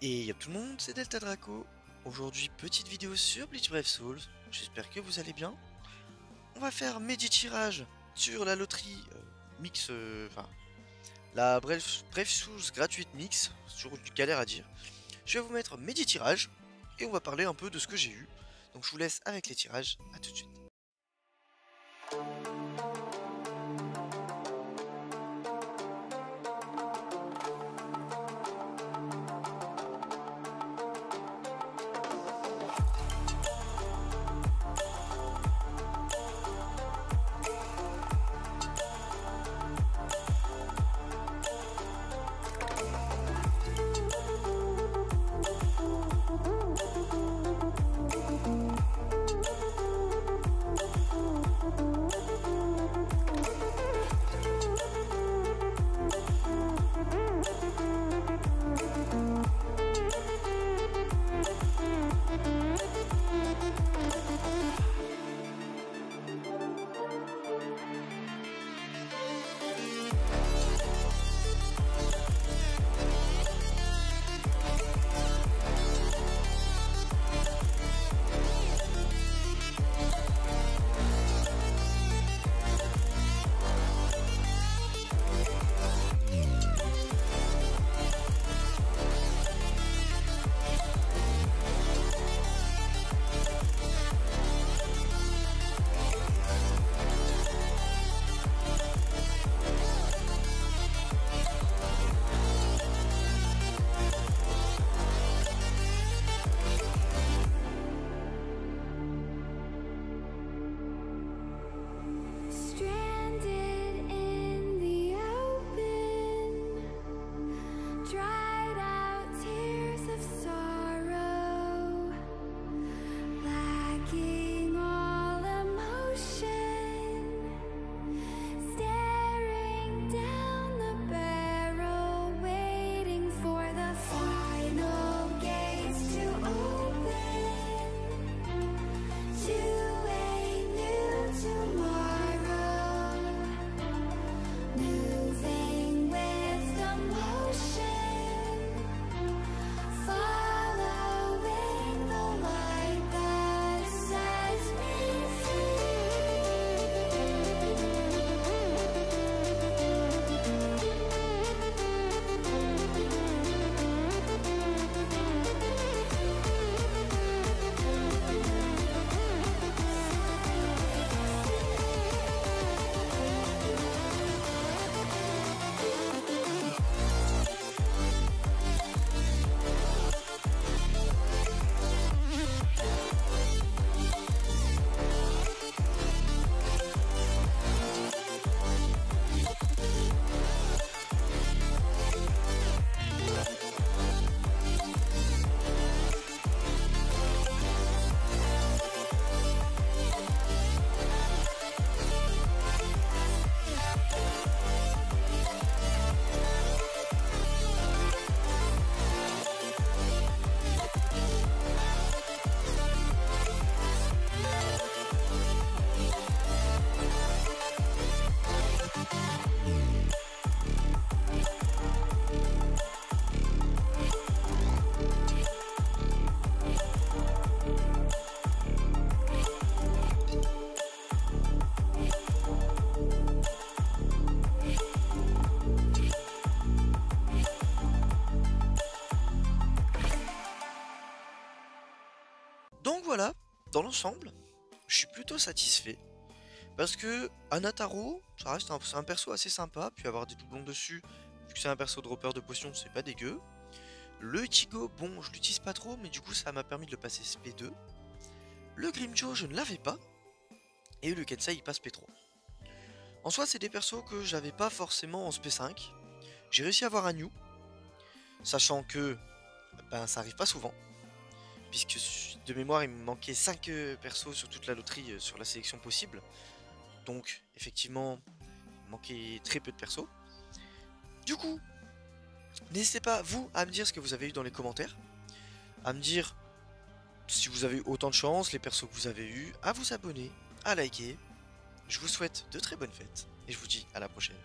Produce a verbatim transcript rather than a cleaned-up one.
Et y'a tout le monde, c'est Delta Draco. Aujourd'hui, petite vidéo sur Bleach Brave Souls. J'espère que vous allez bien. On va faire mes dix tirages sur la loterie euh, mix, enfin, euh, la Brave, Brave Souls gratuite mix, sur du galère à dire. Je vais vous mettre mes dix tirages et on va parler un peu de ce que j'ai eu. Donc je vous laisse avec les tirages, à tout de suite. Donc voilà, dans l'ensemble, je suis plutôt satisfait, parce que Anataro, ça reste un, un perso assez sympa, puis avoir des doublons dessus, vu que c'est un perso dropper de potions, c'est pas dégueu. Le Chigo, bon, je l'utilise pas trop, mais du coup ça m'a permis de le passer P deux. Le Grimjo, je ne l'avais pas, et le Ketsai, il passe P trois. En soi, c'est des persos que j'avais pas forcément en P cinq, j'ai réussi à avoir un new, sachant que ben, ça arrive pas souvent. Puisque de mémoire il me manquait cinq persos sur toute la loterie, euh, sur la sélection possible. Donc effectivement il manquait très peu de persos. Du coup, n'hésitez pas vous à me dire ce que vous avez eu dans les commentaires, à me dire si vous avez eu autant de chance, les persos que vous avez eu, à vous abonner, à liker. Je vous souhaite de très bonnes fêtes et je vous dis à la prochaine.